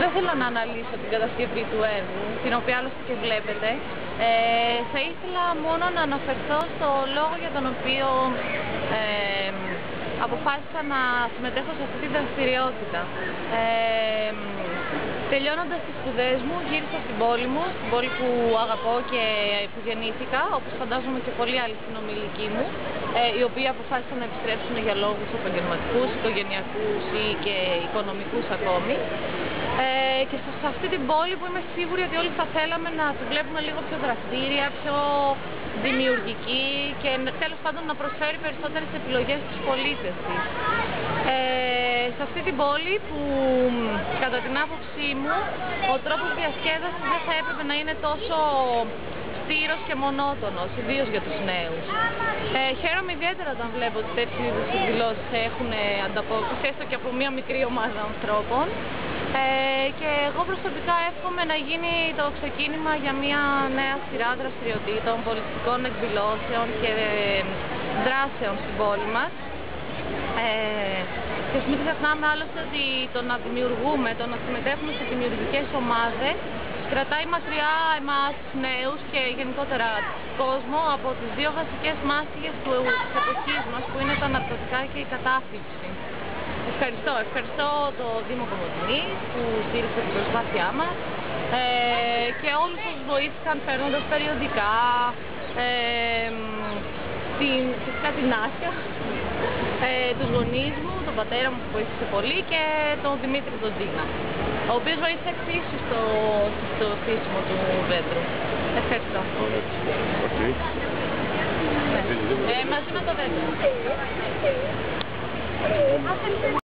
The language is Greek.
Δεν θέλω να αναλύσω την κατασκευή του έργου, την οποία άλλωστε και βλέπετε. Θα ήθελα μόνο να αναφερθώ στο λόγο για τον οποίο αποφάσισα να συμμετέχω σε αυτή τη δραστηριότητα. Τελειώνοντας τις σπουδές μου, γύρισα στην πόλη μου, στην πόλη που αγαπώ και που γεννήθηκα, όπως φαντάζομαι και πολλοί άλλοι συνομιλικοί μου, οι οποίοι αποφάσισαν να επιστρέψουν για λόγους επαγγελματικούς, οικογενειακούς ή και οικονομικούς ακόμη. Και σε αυτή την πόλη που είμαι σίγουρη ότι όλοι θα θέλαμε να τη βλέπουμε λίγο πιο δραστήρια, πιο δημιουργική και τέλος πάντων να προσφέρει περισσότερες επιλογές στους πολίτες της. Σε αυτή την πόλη που κατά την άποψή μου ο τρόπος διασκέδασης δεν θα έπρεπε να είναι τόσο στήρος και μονότονος, ιδίως για τους νέους. Χαίρομαι ιδιαίτερα όταν βλέπω ότι τέτοιου είδους εκδηλώσεις έχουν ανταπόκριση, έστω και από μια μικρή ομάδα ανθρώπων. Και εγώ προσωπικά εύχομαι να γίνει το ξεκίνημα για μια νέα σειρά δραστηριοτήτων, πολιτικών εκδηλώσεων και δράσεων στην πόλη μας. Και μην ξεχνάμε άλλωστε ότι το να δημιουργούμε, το να συμμετέχουμε σε δημιουργικές ομάδες κρατάει μακριά εμάς τους νέους και γενικότερα τον κόσμο από τις δύο βασικές μάστιγες της εποχής μας που είναι τα ναρκωτικά και η κατάφυξη. Ευχαριστώ το Δήμο Κομοτηνής που στήριξε την προσπάθειά μας και όλους όσους βοήθησαν φέρνοντας περιοδικά, της Κατινάχιας, τους γονείς μου, τον πατέρα μου που βοήθησε πολύ και τον Δημήτρη Ζοντίνα, ο οποίος βοήθησε εξίσου στο χτίσιμο του βέντρου. Ευχαριστώ. Okay. Μαζί με το βέντρο.